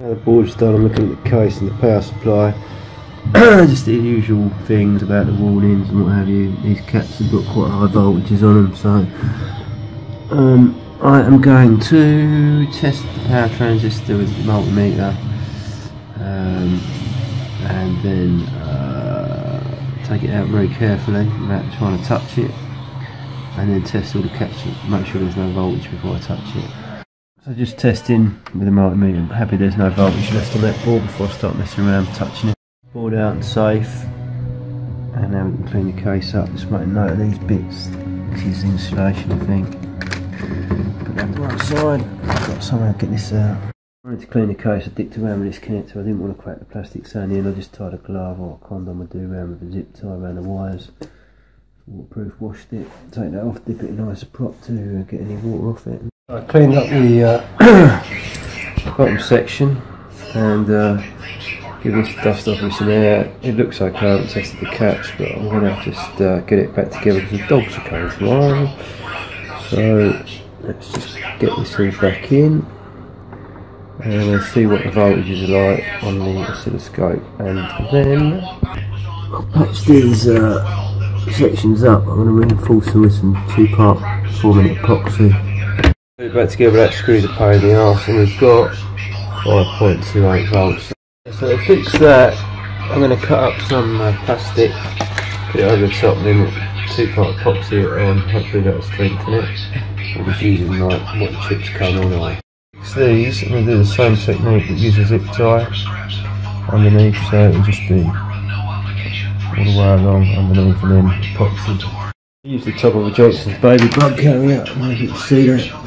Now the board's done, I'm looking at the case and the power supply. Just the usual things about the warnings and what have you. These caps have got quite high voltages on them, so I am going to test the power transistor with the multimeter and then take it out very carefully without trying to touch it, and then test all the caps, make sure there's no voltage before I touch it. So just testing with the multimeter. I'm happy there's no voltage left on that board before I start messing around touching it. Board out and safe, and now we can clean the case up. Just make a note of these bits. This is insulation, I think. Put that to one side. I've got to somehow get this out. I wanted to clean the case. I dipped around with this connector. I didn't want to crack the plastic so in the end I just tied a glove or a condom would do around with a zip tie around the wires. Waterproof, washed it, take that off, dip it in isoprop to get any water off it. I cleaned up the bottom section and give this dust off with some air. It looks okay, I haven't tested the caps, but I'm going to just get it back together because the dogs are coming tomorrow. So let's just get this all back in and we'll see what the voltages are like on the oscilloscope, and then I'll patch these sections up. I'm going to reinforce them with some 2-part 4-minute epoxy. Put it back together, that screws a pain in the arse, and we've got 5.28 volts. So to fix that, I'm going to cut up some plastic, put it over the top, then 2-part epoxy it on, hopefully that'll strengthen it. I'm just using like what the chips come on like. Fix these, I'm going to do the same technique but use a zip tie underneath, so it'll just be all the way along underneath and then epoxy. Use the top of a Johnson's baby bug carrier, I don't know if you can see that.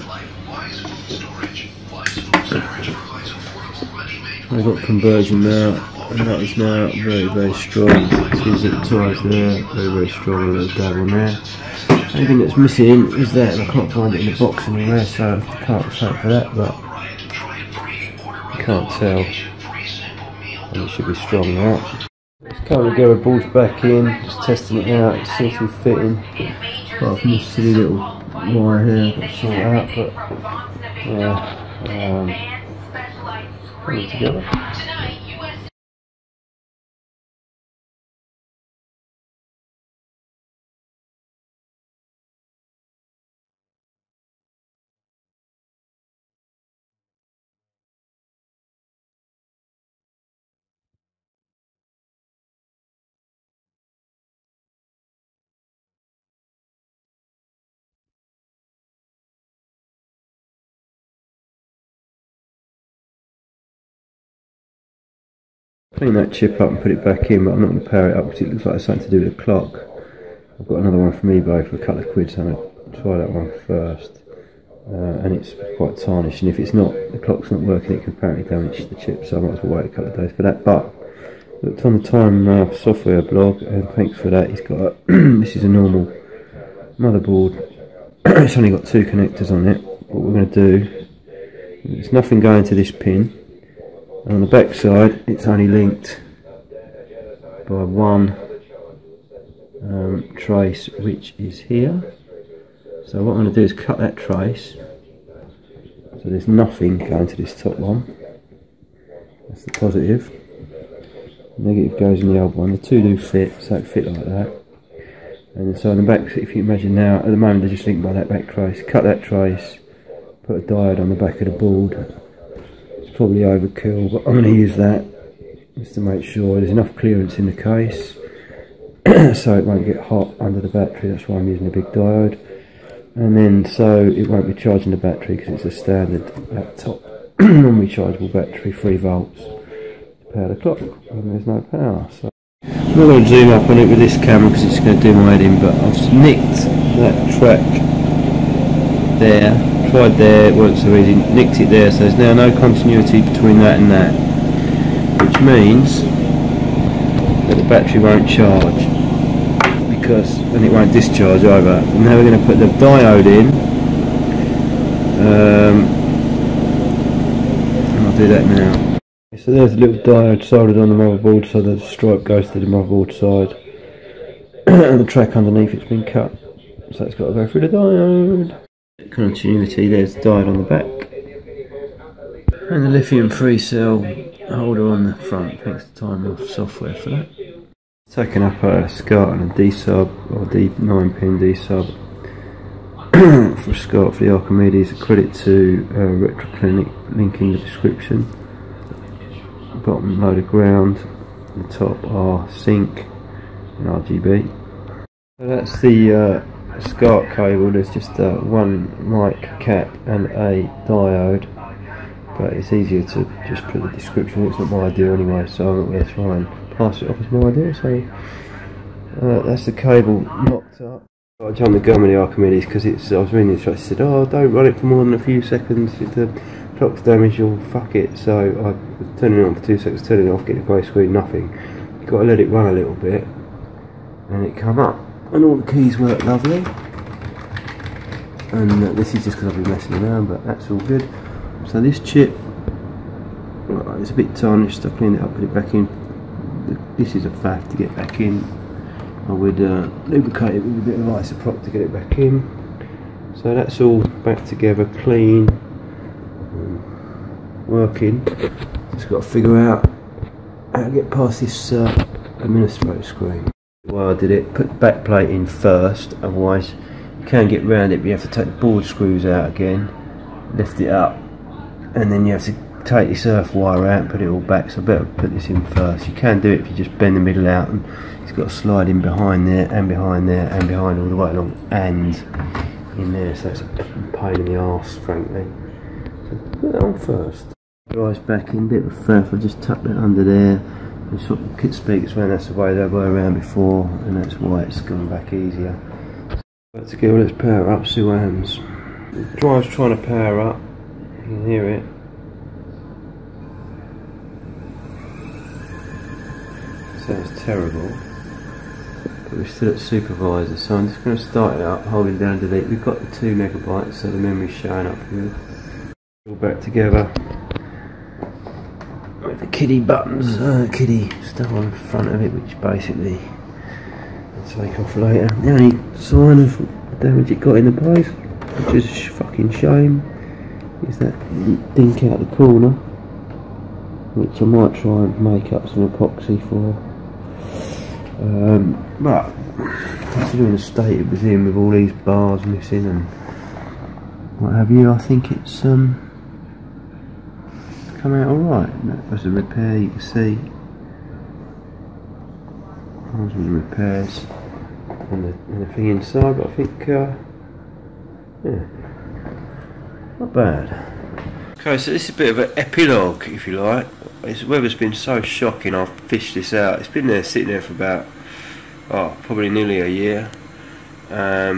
We've got conversion now, and that is now very, very strong. Two zip ties there, very, very strong, a little dab on there. The only thing that's missing is that, and I can't find it in the box anywhere, so I can't thank for that, but I can't tell. And it should be strong now. It's coming together, board's back in, just testing it out, it's still fitting. Apart from this silly little wire here, I've got to sort it out, but yeah, putting it together. Clean that chip up and put it back in, but I'm not going to power it up because it looks like it's something to do with the clock. I've got another one from eBay for a couple of quid, so I'm going to try that one first. And it's quite tarnished, and if it's not, the clock's not working, it can apparently damage the chip, so I might as well wait a couple of days for that. But looked on the Tynemouth Software blog, and thanks for that. He's got a this is a normal motherboard. It's only got 2 connectors on it. What we're going to do, there's nothing going to this pin. And on the back side, it's only linked by one trace, which is here. So what I'm going to do is cut that trace, so there's nothing going to this top one. That's the positive. Negative goes in the old one. The two do fit, so it fit like that. And so on the back, if you imagine now, at the moment they're just linked by that back trace. Cut that trace, put a diode on the back of the board. Probably overkill, but I'm going to use that just to make sure there's enough clearance in the case so it won't get hot under the battery. That's why I'm using a big diode, and then so it won't be charging the battery because it's a standard laptop normally chargeable battery, 3 volts to power the clock, and there's no power. So I'm not going to zoom up on it with this camera because it's going to do my head in, but I've just nicked that track there. Tried there, it weren't so easy, nicked it there, so there's now no continuity between that and that, which means that the battery won't charge, because, and it won't discharge either. And now we're going to put the diode in, and I'll do that now. So there's a little diode soldered on the motherboard, so the stripe goes to the motherboard side, and the track underneath it's been cut, so it's got to go through the diode. Continuity, there's diode on the back, and a lithium-free cell holder on the front. Thanks to Tynemouth Software for that. Taken up a SCART and a D sub, or D9 pin D sub for SCART for the Archimedes. A credit to Retro Clinic, link in the description. Bottom load of ground, the top are sync and RGB. So that's the SCART cable. There's just one mic cap and a diode, but it's easier to just put the description. It's not my idea anyway, so I'm not going to try and pass it off as my idea. So that's the cable knocked up. I jumped the gun with the Archimedes because I was reading the instructions. Said, "Oh, don't run it for more than a few seconds. If the clock's damaged, you'll fuck it." So I turned it on for 2 seconds, turning it off, getting a grey screen, nothing. You've got to let it run a little bit, and it come up. And all the keys work lovely, and this is just because I've been messing around, but that's all good. So this chip, it's a bit tarnished, I cleaned it up, put it back in. This is a faff to get back in. I would lubricate it with a bit of isoprop to get it back in. So that's all back together, clean, working. Just got to figure out how to get past this administrator screen. Well, I did it, put the back plate in first, otherwise you can get round it, but you have to take the board screws out again, lift it up, and then you have to take this earth wire out and put it all back. So I better put this in first. You can do it if you just bend the middle out, and it's got to slide in behind there and behind there and behind, all the way along and in there. So it's a pain in the arse, frankly. So put that on first. Drives back in, a bit of faff, I just tucked it under there. The sort of kit speakers when that's the way they were around before, and that's why it's gone back easier. Let's go, let's power up, see what happens. The drive's trying to power up, you can hear it. Sounds terrible. But we're still at supervisor, so I'm just going to start it up, holding down delete. We've got the 2 megabytes, so the memory's showing up here. All back together. The kiddie buttons, kiddie stuff on the front of it, which basically I'll take off later. The only sign of damage it got in the place, which is a fucking shame, is that dink out the corner, which I might try and make up some epoxy for. But considering the state it was in with all these bars missing and what have you, I think it's come out alright. That was a repair, you can see. Those were the repairs and the thing inside, but I think, yeah, not bad. Okay, so this is a bit of an epilogue, if you like. The weather's been so shocking, I've fished this out. It's been there, sitting there for about, oh, probably nearly a year. I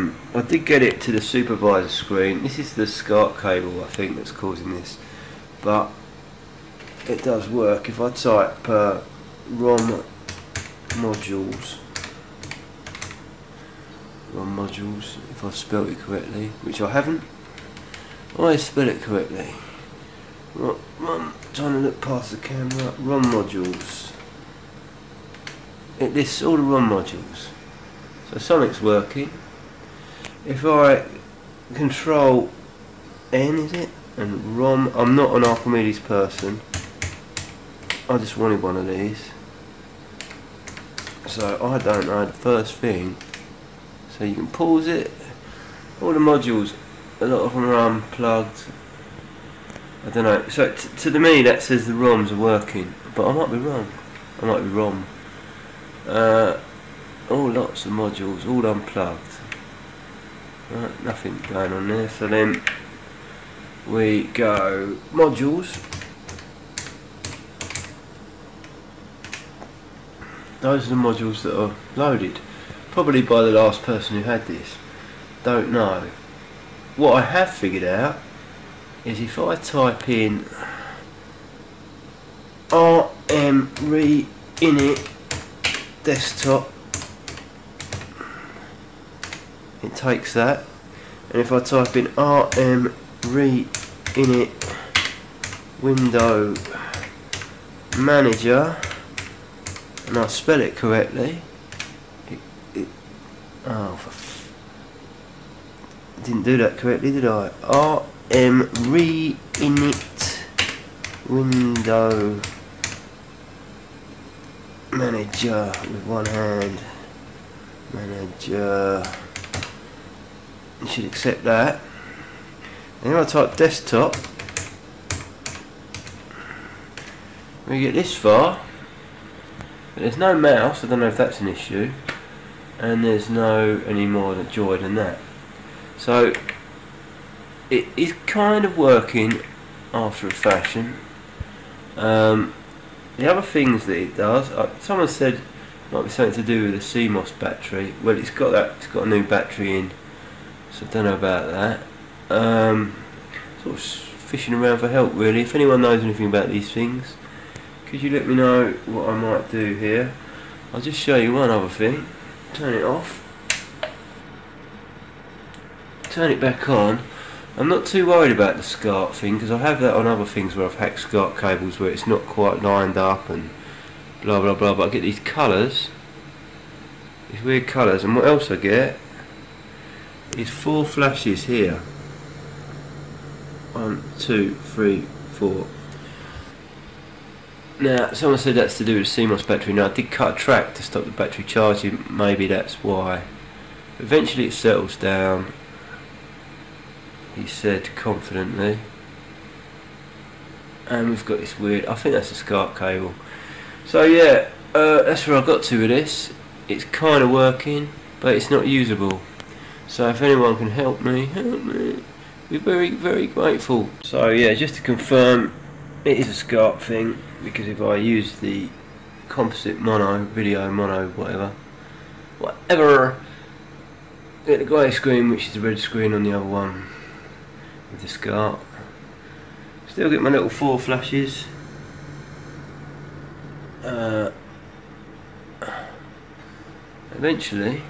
did get it to the supervisor screen. This is the SCART cable, I think, that's causing this. But it does work. If I type ROM modules, if I've spelt it correctly, which I haven't, I spell it correctly. I'm trying to look past the camera. ROM modules. It lists all the ROM modules. So Sonic's working. If I control N, is it? And ROM, I'm not an Archimedes person. I just wanted one of these, so I don't know the first thing. So you can pause it, all the modules, a lot of them are unplugged, I don't know. So to me that says the ROMs are working, but I might be wrong, I might be wrong. Oh, lots of modules, all unplugged, right, nothing going on there. So then we go modules. Those are the modules that are loaded, probably by the last person who had this, don't know. What I have figured out is if I type in RM reinit desktop, it takes that, and if I type in RM reinit window manager, and I spell it correctly. I didn't do that correctly, did I? RM reinit window manager with one hand. Manager. You should accept that. And then I type desktop. We get this far, but there's no mouse. I don't know if that's an issue, and there's no any more joy than that. So it is kind of working after a fashion. The other things that it does, someone said it might be something to do with the CMOS battery. Well, it's got that. It's got a new battery in, so I don't know about that. Sort of fishing around for help, really. If anyone knows anything about these things, could you let me know what I might do here? I'll just show you one other thing. Turn it off. Turn it back on. I'm not too worried about the SCART thing because I have that on other things where I've hacked SCART cables where it's not quite lined up and blah blah blah. But I get these colours, these weird colours, and what else I get is 4 flashes here. 1, 2, 3, 4. Now, someone said that's to do with the CMOS battery. Now, I did cut a track to stop the battery charging. Maybe that's why. Eventually, it settles down, he said confidently. And we've got this weird... I think that's a SCART cable. So, yeah, that's where I got to with this. It's kind of working, but it's not usable. So, if anyone can help me, we're very, very grateful. So, yeah, just to confirm, it is a SCART thing. Because if I use the composite mono, video mono, whatever, get the grey screen, which is the red screen on the other one with the SCART. Still get my little 4 flashes. Eventually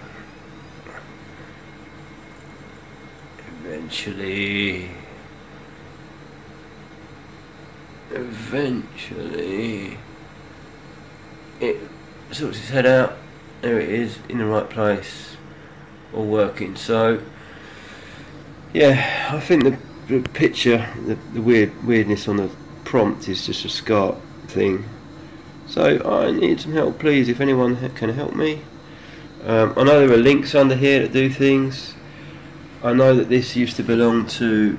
it sorts its head out. There it is, in the right place, all working. So yeah, I think the picture, the weirdness on the prompt is just a SCART thing. So I need some help, please, if anyone can help me. I know there are links under here that do things. I know that this used to belong to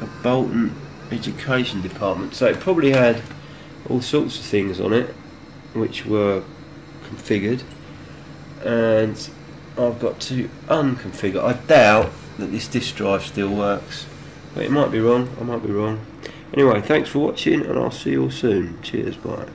a Bolton Education Department, so it probably had all sorts of things on it which were configured, and I've got to unconfigure. I doubt that this disk drive still works, but it might be wrong. I might be wrong. Anyway, thanks for watching, and I'll see you all soon. Cheers, bye.